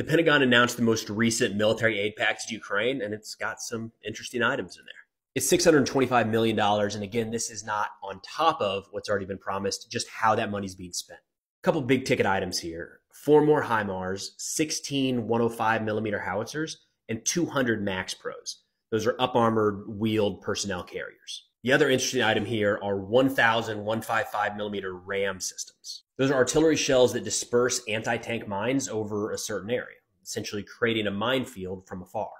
The Pentagon announced the most recent military aid package to Ukraine, and it's got some interesting items in there. It's $625 million, and again, this is not on top of what's already been promised, just how that money's being spent. A couple big ticket items here. 4 more HIMARS, 16 105mm howitzers, and 200 MaxxPros. Those are up-armored wheeled personnel carriers. The other interesting item here are 1,000 155mm RAM systems. Those are artillery shells that disperse anti-tank mines over a certain area, essentially creating a minefield from afar.